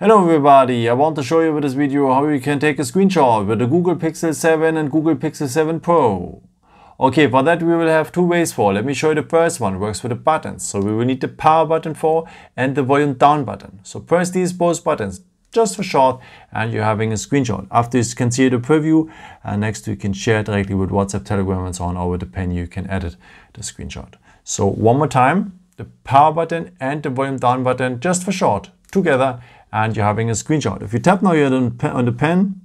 Hello everybody, I want to show you with this video how you can take a screenshot with the Google Pixel 7 and Google Pixel 7 Pro. Okay, for that we will have two ways for. Let me show you the first one, works with the buttons. So we will need the power button for and the volume down button. So press these both buttons just for short and you're having a screenshot. After you can see the preview and next you can share it directly with WhatsApp, Telegram and so on, or with the pen you can edit the screenshot. So one more time, the power button and the volume down button just for short together, and you're having a screenshot. If you tap now here on the pen,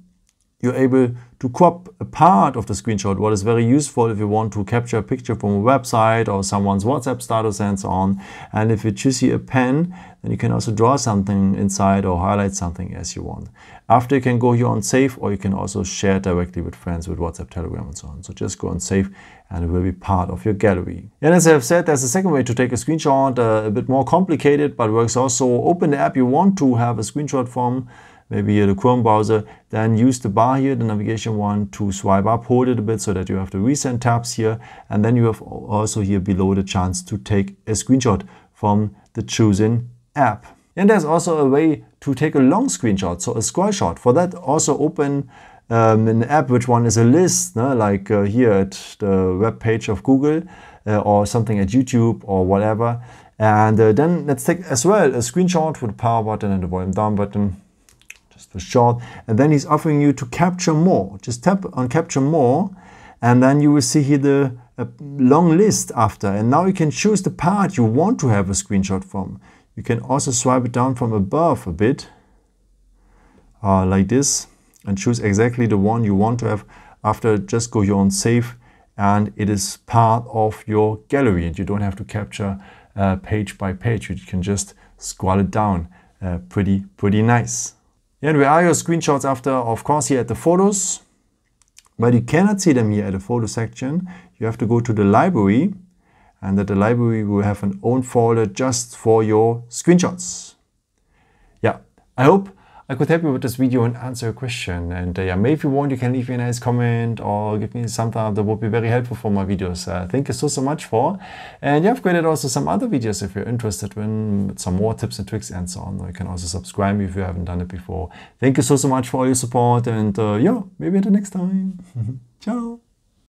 you're able to crop a part of the screenshot, what is very useful if you want to capture a picture from a website or someone's WhatsApp status and so on. And if you choose here a pen, then you can also draw something inside or highlight something as you want. After, you can go here on save, or you can also share directly with friends with WhatsApp, Telegram and so on. So just go on save and it will be part of your gallery. And as I have said, there's a second way to take a screenshot, a bit more complicated, but works also. Open the app you want to have a screenshot from, maybe here the Chrome browser, then use the bar here, the navigation one, to swipe up, hold it a bit so that you have the recent tabs here, and then you have also here below the chance to take a screenshot from the chosen app. And there's also a way to take a long screenshot, so a scroll shot. For that also open an app which one is a list, like here at the web page of Google or something at YouTube or whatever. And then let's take as well a screenshot with the power button and the volume down button. For short, and then he's offering you to capture more. Just tap on capture more and then you will see here the long list after, and now you can choose the part you want to have a screenshot from. You can also swipe it down from above a bit like this and choose exactly the one you want to have. After, just go here on save and it is part of your gallery and you don't have to capture page by page. You can just scroll it down. Pretty nice. And where are your screenshots after? Of course here at the photos, but you cannot see them here at the photo section. You have to go to the library, and at the library we will have an own folder just for your screenshots. Yeah, I hope I could help you with this video and answer your question. And yeah, maybe if you want, you can leave me a nice comment or give me some thumbs up. That would be very helpful for my videos. Thank you so much for. And yeah, I've created also some other videos if you're interested in some more tips and tricks and so on. You can also subscribe if you haven't done it before. Thank you so much for all your support. And yeah, maybe until next time. Ciao.